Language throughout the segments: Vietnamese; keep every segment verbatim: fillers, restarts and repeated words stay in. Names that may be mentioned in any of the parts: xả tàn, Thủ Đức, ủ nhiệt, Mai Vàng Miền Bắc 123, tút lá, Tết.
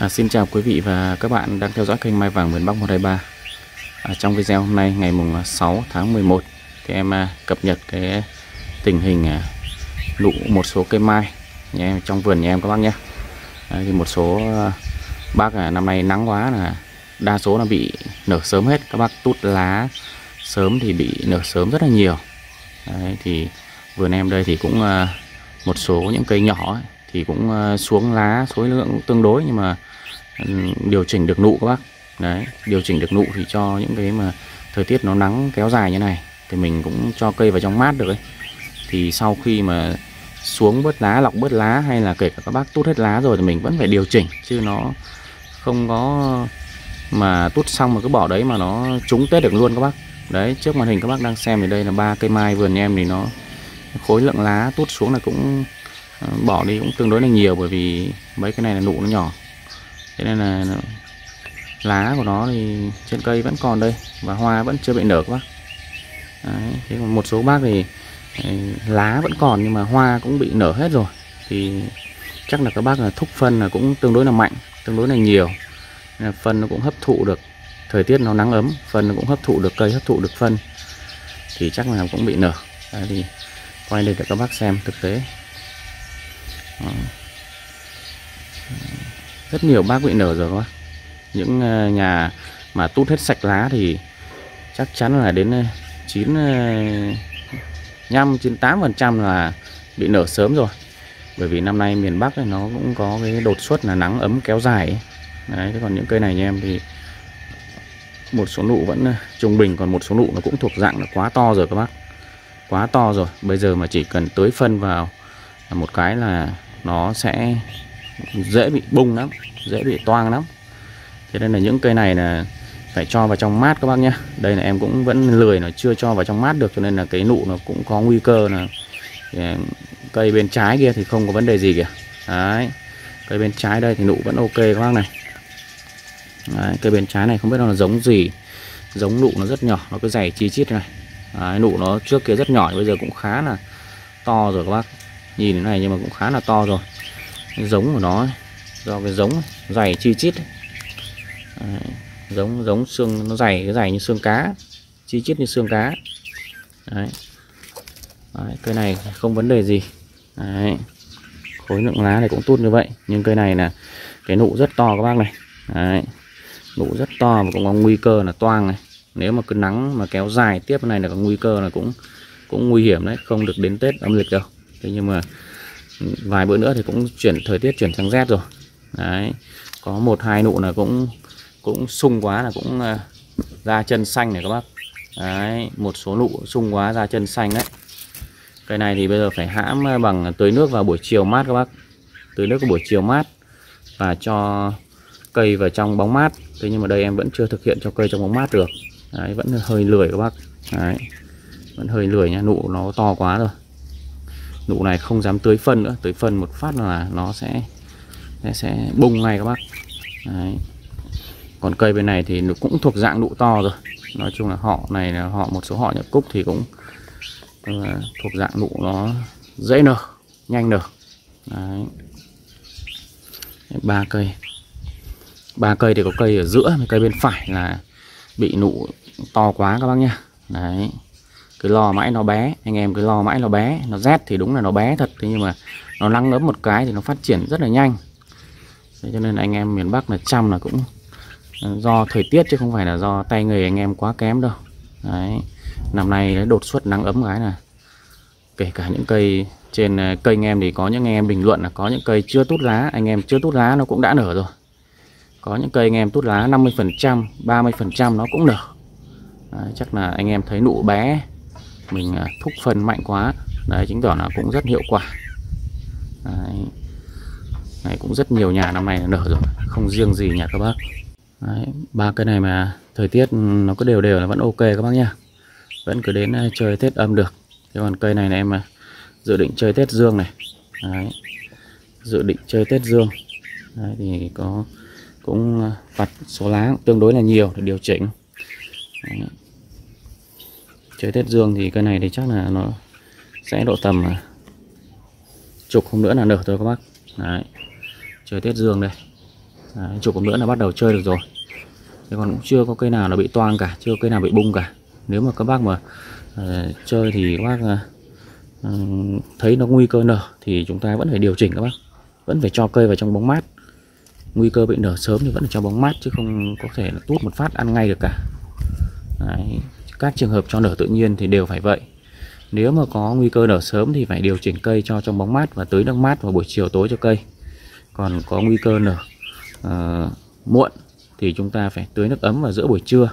À, xin chào quý vị và các bạn đang theo dõi kênh Mai Vàng Miền Bắc một hai ba. à, Trong video hôm nay ngày mùng sáu tháng mười một thì em à, cập nhật cái tình hình à, nụ một số cây mai nhà em, trong vườn nhà em các bác nhé. à, Thì một số à, bác à, năm nay nắng quá là đa số là bị nở sớm hết. Các bác tút lá sớm thì bị nở sớm rất là nhiều. Đấy, thì vườn em đây thì cũng à, một số những cây nhỏ ấy, thì cũng à, xuống lá số lượng tương đối, nhưng mà điều chỉnh được nụ các bác. Đấy, điều chỉnh được nụ thì cho những cái mà thời tiết nó nắng kéo dài như này thì mình cũng cho cây vào trong mát được ấy. Thì sau khi mà xuống bớt lá, lọc bớt lá, hay là kể cả các bác tút hết lá rồi thì mình vẫn phải điều chỉnh, chứ nó không có mà tút xong mà cứ bỏ đấy mà nó trúng Tết được luôn các bác. Đấy, trước màn hình các bác đang xem thì đây là ba cây mai vườn em, thì nó khối lượng lá tút xuống là cũng bỏ đi cũng tương đối là nhiều, bởi vì mấy cái này là nụ nó nhỏ. Thế nên là lá của nó thì trên cây vẫn còn đây và hoa vẫn chưa bị nở các bác. Đấy, thế còn một số bác thì lá vẫn còn nhưng mà hoa cũng bị nở hết rồi, thì chắc là các bác là thúc phân là cũng tương đối là mạnh, tương đối là nhiều. Nên là phân nó cũng hấp thụ được, thời tiết nó nắng ấm, phân nó cũng hấp thụ được, cây hấp thụ được phân thì chắc là cũng bị nở. Đấy, thì quay lên để các bác xem thực tế. Đó, rất nhiều bác bị nở rồi các bác. Những nhà mà tút hết sạch lá thì chắc chắn là đến chín mươi lăm, chín mươi tám phần trăm là bị nở sớm rồi. Bởi vì năm nay miền Bắc này nó cũng có cái đột xuất là nắng ấm kéo dài ấy. Đấy, thế còn những cây này nha em thì một số nụ vẫn trung bình, còn một số nụ nó cũng thuộc dạng là quá to rồi các bác. Quá to rồi, bây giờ mà chỉ cần tưới phân vào một cái là nó sẽ dễ bị bung lắm, dễ bị toang lắm. Thế nên là những cây này là phải cho vào trong mát các bác nhé. Đây là em cũng vẫn lười là chưa cho vào trong mát được, cho nên là cái nụ nó cũng có nguy cơ là cây bên trái kia thì không có vấn đề gì kìa. Đấy, cây bên trái đây thì nụ vẫn ok các bác này. Đấy, cây bên trái này không biết nó là giống gì, giống nụ nó rất nhỏ, nó cứ dày chi chít này. Đấy, nụ nó trước kia rất nhỏ, bây giờ cũng khá là to rồi các bác. Nhìn thế này nhưng mà cũng khá là to rồi. Cái giống của nó do cái giống dày chi chít ấy. Đấy, giống giống xương nó dày, cái dày như xương cá, chi chít như xương cá. Đấy, đấy, cây này không vấn đề gì. Đấy, khối lượng lá này cũng tút như vậy, nhưng cây này là cái nụ rất to các bác này. Đấy, nụ rất to mà cũng có nguy cơ là toang này. Nếu mà cứ nắng mà kéo dài tiếp này là có nguy cơ là cũng cũng nguy hiểm đấy, không được đến Tết âm lịch đâu. Thế nhưng mà vài bữa nữa thì cũng chuyển thời tiết chuyển sang rét rồi. Đấy, có một hai nụ là cũng cũng sung quá là cũng uh, ra chân xanh này các bác. Đấy, một số nụ sung quá ra chân xanh đấy. Cây này thì bây giờ phải hãm bằng tưới nước vào buổi chiều mát các bác. Tưới nước vào buổi chiều mát và cho cây vào trong bóng mát. Thế nhưng mà đây em vẫn chưa thực hiện cho cây trong bóng mát được. Đấy, vẫn hơi lười các bác. Đấy, vẫn hơi lười nha, nụ nó to quá rồi. Nụ này không dám tưới phân nữa, tưới phân một phát là nó sẽ sẽ, sẽ bung ngay các bác. Đấy, còn cây bên này thì nó cũng thuộc dạng nụ to rồi. Nói chung là họ này là họ một số họ nhập cúc thì cũng uh, thuộc dạng nụ nó dễ nở, nhanh nở. Đấy, ba cây, ba cây thì có cây ở giữa, cây bên phải là bị nụ to quá các bác nhá. Đấy, cứ lo mãi nó bé, anh em cứ lo mãi nó bé. Nó rét thì đúng là nó bé thật, thế nhưng mà nó nắng ấm một cái thì nó phát triển rất là nhanh. Thế cho nên anh em miền Bắc là chăm là cũng do thời tiết chứ không phải là do tay nghề anh em quá kém đâu. Đấy, năm nay đột xuất nắng ấm cái là kể cả những cây trên cây anh em thì có những anh em bình luận là có những cây chưa tút lá, anh em chưa tút lá nó cũng đã nở rồi. Có những cây anh em tút lá năm mươi phần trăm, ba mươi phần trăm nó cũng nở. Đấy, chắc là anh em thấy nụ bé mình thúc phân mạnh quá. Đấy, chứng tỏ là cũng rất hiệu quả. Đấy, này cũng rất nhiều nhà năm nay nở rồi, không riêng gì nhà các bác. Đấy, ba cây này mà thời tiết nó cứ đều đều là vẫn ok các bác nhá. Vẫn cứ đến chơi Tết âm được. Thế còn cây này là em dự định chơi Tết dương này. Đấy, dự định chơi Tết dương. Đấy, thì có cũng vặt số lá tương đối là nhiều để điều chỉnh. Đấy, chơi Tết dương thì cây này thì chắc là nó sẽ độ tầm chục hôm nữa là nở thôi các bác. Đấy, chơi Tết dương đây. Đấy, chục nữa là bắt đầu chơi được rồi. Thế còn cũng chưa có cây nào là bị toang cả, chưa cây nào bị bung cả. Nếu mà các bác mà uh, chơi thì các bác uh, thấy nó nguy cơ nở thì chúng ta vẫn phải điều chỉnh các bác. Vẫn phải cho cây vào trong bóng mát. Nguy cơ bị nở sớm thì vẫn phải cho bóng mát, chứ không có thể là tuốt một phát ăn ngay được cả. Đấy, các trường hợp cho nở tự nhiên thì đều phải vậy. Nếu mà có nguy cơ nở sớm thì phải điều chỉnh cây cho trong bóng mát và tưới nước mát vào buổi chiều tối cho cây. Còn có nguy cơ nở uh, muộn thì chúng ta phải tưới nước ấm vào giữa buổi trưa,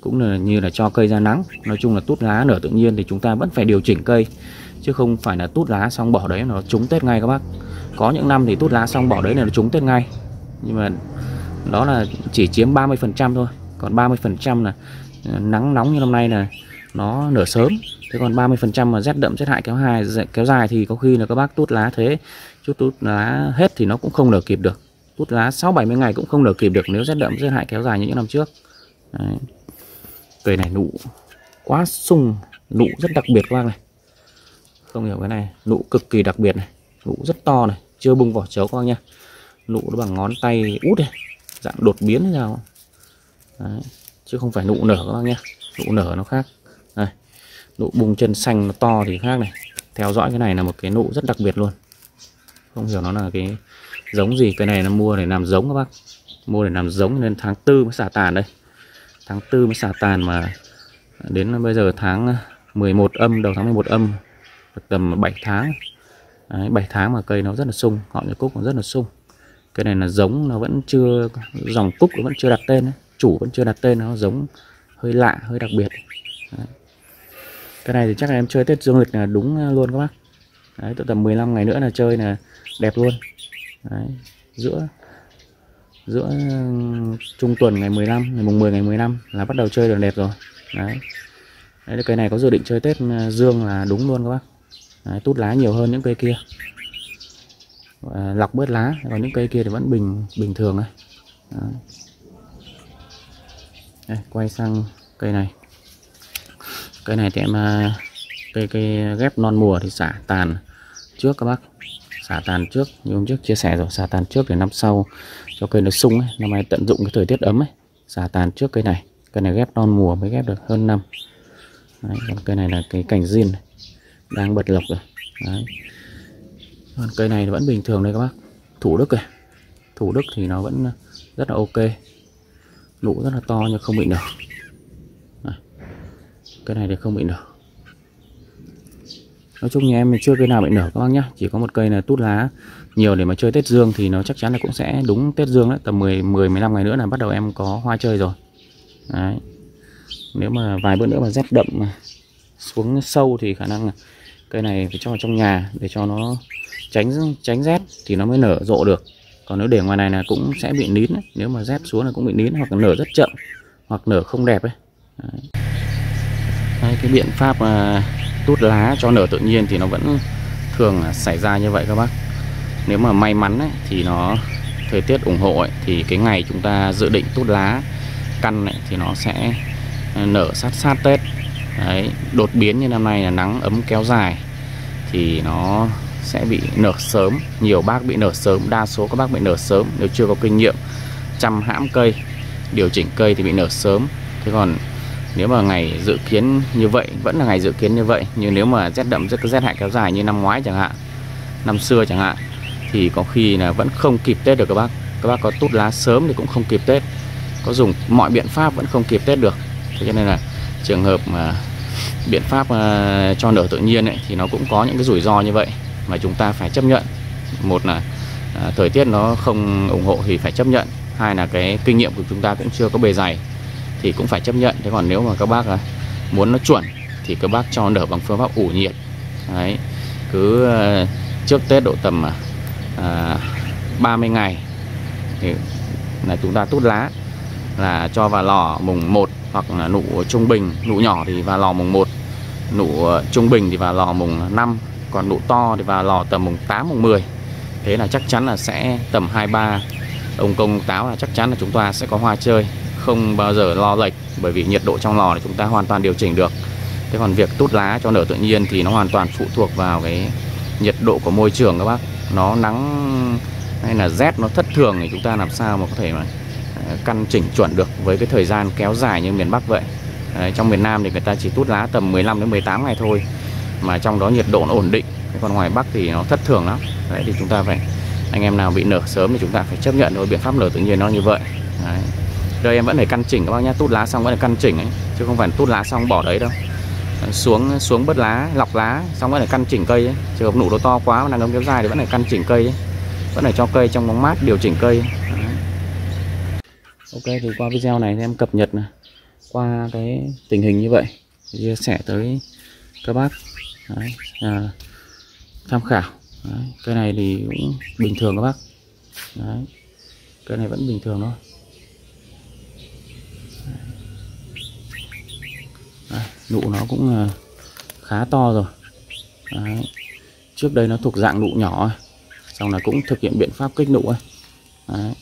cũng là như là cho cây ra nắng. Nói chung là tút lá nở tự nhiên thì chúng ta vẫn phải điều chỉnh cây, chứ không phải là tút lá xong bỏ đấy nó trúng Tết ngay các bác. Có những năm thì tút lá xong bỏ đấy là nó trúng Tết ngay, nhưng mà đó là chỉ chiếm ba mươi phần trăm thôi. Còn ba mươi phần trăm là nắng nóng như năm nay là nó nở sớm. Thế còn ba mươi phần trăm mà rét đậm rét hại kéo hai kéo dài thì có khi là các bác tút lá thế chút tút lá hết thì nó cũng không nở kịp được. Tút lá sáu bảy mươi ngày cũng không nở kịp được nếu rét đậm rét hại kéo dài như những năm trước. Đấy. Cây này nụ quá sung, nụ rất đặc biệt các bác này. Không hiểu cái này, nụ cực kỳ đặc biệt này, nụ rất to này, chưa bung vỏ chấu các bác nha. Nụ nó bằng ngón tay út này, dạng đột biến hay sao. Đấy. Chứ không phải nụ nở các bác nhé, nụ nở nó khác. Đây. Nụ bung chân xanh nó to thì khác này. Theo dõi cái này là một cái nụ rất đặc biệt luôn. Không hiểu nó là cái giống gì. Cái này nó mua để làm giống các bác. Mua để làm giống nên tháng tư mới xả tàn đây. Tháng tư mới xả tàn mà đến bây giờ tháng mười một âm, đầu tháng mười một âm, tầm bảy tháng. Đấy, bảy tháng mà cây nó rất là sung, họ nhà cúc nó rất là sung. Cái này là giống, nó vẫn chưa, dòng cúc nó vẫn chưa đặt tên ấy. Chủ vẫn chưa đặt tên, nó giống hơi lạ, hơi đặc biệt. Đấy. Cái này thì chắc là em chơi Tết dương lịch là đúng luôn các bác. Đấy, tụ tầm mười lăm ngày nữa là chơi là đẹp luôn. Đấy, giữa giữa trung tuần ngày mười lăm, ngày mùng mười ngày mười lăm là bắt đầu chơi được đẹp rồi. Đấy. Đấy, cái này có dự định chơi Tết dương là đúng luôn các bác. Đấy, tút lá nhiều hơn những cây kia. À, lọc bớt lá, còn những cây kia thì vẫn bình bình thường ấy. Đấy. Đây, quay sang cây này. Cây này thì em cây cây ghép non mùa thì xả tàn trước các bác. Xả tàn trước, như hôm trước chia sẻ rồi, xả tàn trước để năm sau cho cây nó sung ấy, năm nay tận dụng cái thời tiết ấm ấy, xả tàn trước cây này. Cây này ghép non mùa mới ghép được hơn năm. Đấy, còn cây này là cái cành zin đang bật lọc rồi. Đấy. Còn cây này vẫn bình thường đây các bác. Thủ Đức này. Thủ Đức thì nó vẫn rất là ok. Nụ rất là to nhưng không bị nở. Này. Cái này thì không bị nở. Nói chung nhà em chưa cây nào bị nở các bác nhá. Chỉ có một cây là tút lá nhiều để mà chơi Tết dương thì nó chắc chắn là cũng sẽ đúng Tết dương đấy. Tầm mười mười mười lăm ngày nữa là bắt đầu em có hoa chơi rồi. Đấy. Nếu mà vài bữa nữa mà rét đậm mà xuống sâu thì khả năng là cây này phải cho vào trong nhà để cho nó tránh tránh rét thì nó mới nở rộ được. Còn nếu để ngoài này là cũng sẽ bị nín ấy. Nếu mà rét xuống là cũng bị nín, hoặc là nở rất chậm, hoặc nở không đẹp ấy. Đấy. Đấy, cái biện pháp uh, tút lá cho nở tự nhiên thì nó vẫn thường xảy ra như vậy các bác. Nếu mà may mắn ấy, thì nó thời tiết ủng hộ ấy, thì cái ngày chúng ta dự định tút lá căn ấy, thì nó sẽ nở sát sát Tết. Đấy, đột biến như năm nay là nắng ấm kéo dài thì nó sẽ bị nở sớm. Nhiều bác bị nở sớm, đa số các bác bị nở sớm. Nếu chưa có kinh nghiệm chăm hãm cây, điều chỉnh cây thì bị nở sớm. Thế còn nếu mà ngày dự kiến như vậy, vẫn là ngày dự kiến như vậy, nhưng nếu mà rét đậm rất rét hại kéo dài như năm ngoái chẳng hạn, năm xưa chẳng hạn, thì có khi là vẫn không kịp Tết được các bác. Các bác có tút lá sớm thì cũng không kịp Tết, có dùng mọi biện pháp vẫn không kịp Tết được. Thế cho nên là trường hợp mà biện pháp mà cho nở tự nhiên ấy, thì nó cũng có những cái rủi ro như vậy mà chúng ta phải chấp nhận. Một là à, thời tiết nó không ủng hộ thì phải chấp nhận. Hai là cái kinh nghiệm của chúng ta cũng chưa có bề dày thì cũng phải chấp nhận. Thế còn nếu mà các bác à, muốn nó chuẩn thì các bác cho nở bằng phương pháp ủ nhiệt. Đấy, cứ à, trước Tết độ tầm à, ba mươi ngày thì là chúng ta tút lá, là cho vào lò mùng một, hoặc là nụ trung bình, nụ nhỏ thì vào lò mùng một, nụ trung bình thì vào lò mùng năm, còn nụ to thì vào lò tầm mùng tám, mùng mười. Thế là chắc chắn là sẽ tầm hai ba ông công táo là chắc chắn là chúng ta sẽ có hoa chơi, không bao giờ lo lệch, bởi vì nhiệt độ trong lò thì chúng ta hoàn toàn điều chỉnh được. Thế còn việc tút lá cho nở tự nhiên thì nó hoàn toàn phụ thuộc vào cái nhiệt độ của môi trường các bác. Nó nắng hay là rét nó thất thường thì chúng ta làm sao mà có thể mà căn chỉnh chuẩn được với cái thời gian kéo dài như miền Bắc vậy. Đấy, trong miền Nam thì người ta chỉ tút lá tầm mười lăm đến mười tám ngày thôi, mà trong đó nhiệt độ nó ổn định. Còn ngoài Bắc thì nó thất thường lắm. Đấy thì chúng ta phải, anh em nào bị nở sớm thì chúng ta phải chấp nhận thôi, biện pháp nở tự nhiên nó như vậy. Đấy. Đây em vẫn phải căn chỉnh các bác nhá, tút lá xong vẫn phải căn chỉnh ấy, chứ không phải tút lá xong bỏ đấy đâu. Xuống xuống bớt lá, lọc lá xong vẫn phải căn chỉnh cây ấy. Trường hợp nụ nó to quá mà nắng ấm kéo dài thì vẫn phải căn chỉnh cây ấy. Vẫn phải cho cây trong bóng mát, điều chỉnh cây. Đấy. Ok, thì qua video này thì em cập nhật qua cái tình hình như vậy, chia sẻ tới các bác. Đấy. À, tham khảo. Đấy. Cái này thì cũng bình thường các bác. Đấy. Cái này vẫn bình thường thôi. Đấy. Nụ nó cũng khá to rồi. Đấy. Trước đây nó thuộc dạng nụ nhỏ, xong là cũng thực hiện biện pháp kích nụ. Đấy.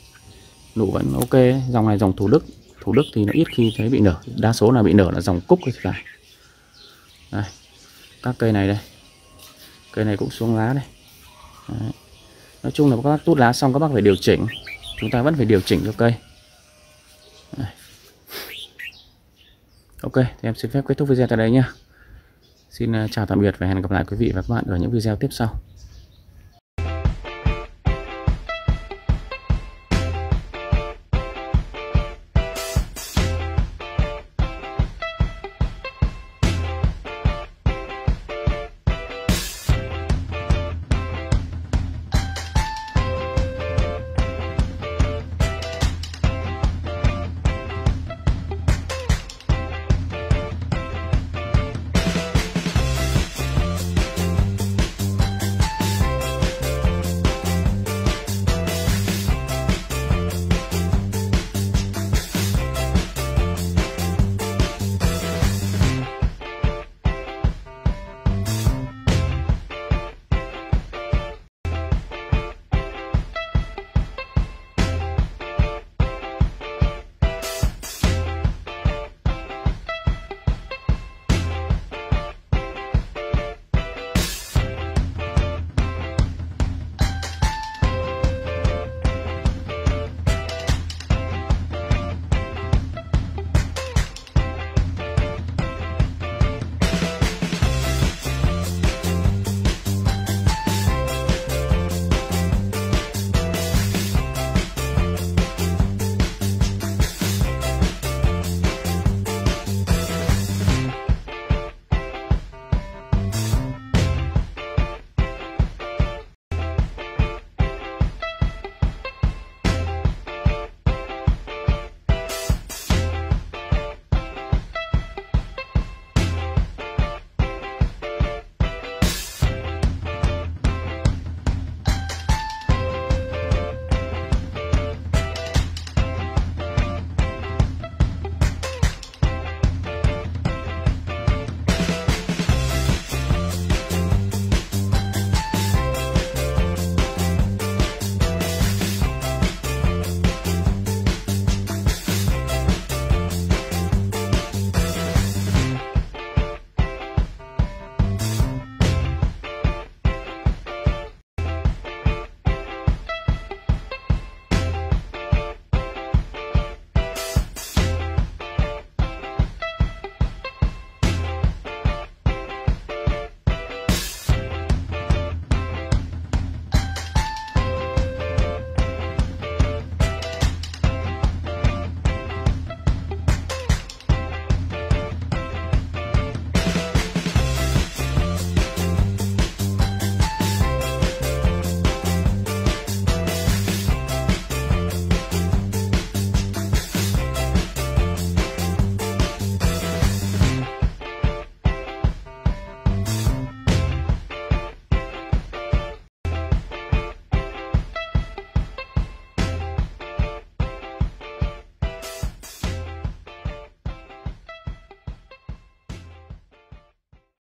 Nụ vẫn ok. Dòng này dòng Thủ Đức. Thủ Đức thì nó ít khi thấy bị nở, đa số là bị nở là dòng Cúc thì phải. Đây, các cây này đây, cây này cũng xuống lá đây. Đấy. Nói chung là các bác tút lá xong các bác phải điều chỉnh, chúng ta vẫn phải điều chỉnh cho cây. Đấy. Ok, thì em xin phép kết thúc video tại đây nhé. Xin chào tạm biệt và hẹn gặp lại quý vị và các bạn ở những video tiếp sau.